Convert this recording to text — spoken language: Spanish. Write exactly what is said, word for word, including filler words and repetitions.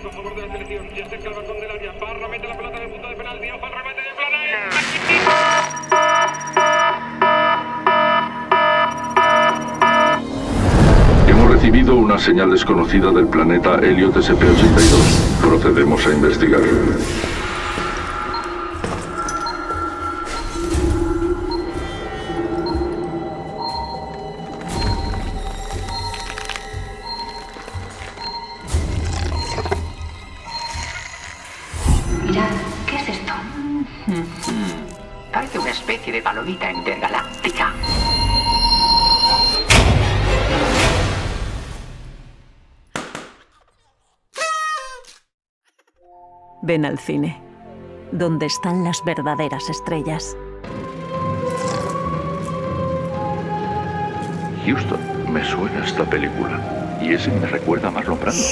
tres a favor de la selección. Ya cerca el balcón del área. Parra mete la pelota en el punto de penal. Dios al remate de Planay. Hemos recibido una señal desconocida del planeta Helios S P ochenta y dos. Procedemos a investigar. ¿Qué es esto? Parece una especie de palomita intergaláctica. Ven al cine, donde están las verdaderas estrellas. Houston, me suena esta película. Y ese me recuerda a Marlon Brando.